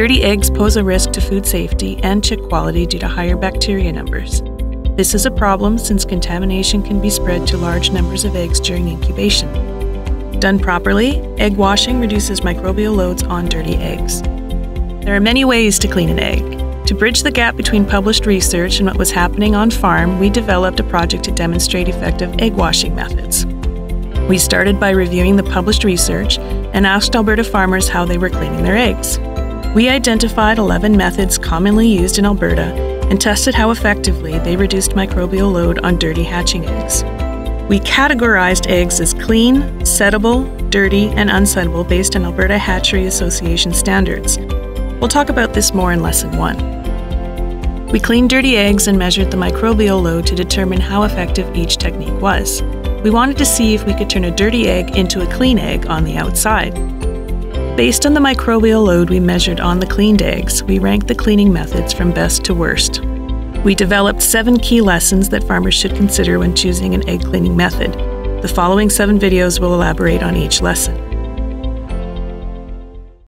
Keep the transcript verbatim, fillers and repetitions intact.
Dirty eggs pose a risk to food safety and chick quality due to higher bacteria numbers. This is a problem since contamination can be spread to large numbers of eggs during incubation. Done properly, egg washing reduces microbial loads on dirty eggs. There are many ways to clean an egg. To bridge the gap between published research and what was happening on farm, we developed a project to demonstrate effective egg washing methods. We started by reviewing the published research and asked Alberta farmers how they were cleaning their eggs. We identified eleven methods commonly used in Alberta and tested how effectively they reduced microbial load on dirty hatching eggs. We categorized eggs as clean, settable, dirty, and unsettable based on Alberta Hatchery Association standards. We'll talk about this more in Lesson one. We cleaned dirty eggs and measured the microbial load to determine how effective each technique was. We wanted to see if we could turn a dirty egg into a clean egg on the outside. Based on the microbial load we measured on the cleaned eggs, we ranked the cleaning methods from best to worst. We developed seven key lessons that farmers should consider when choosing an egg cleaning method. The following seven videos will elaborate on each lesson.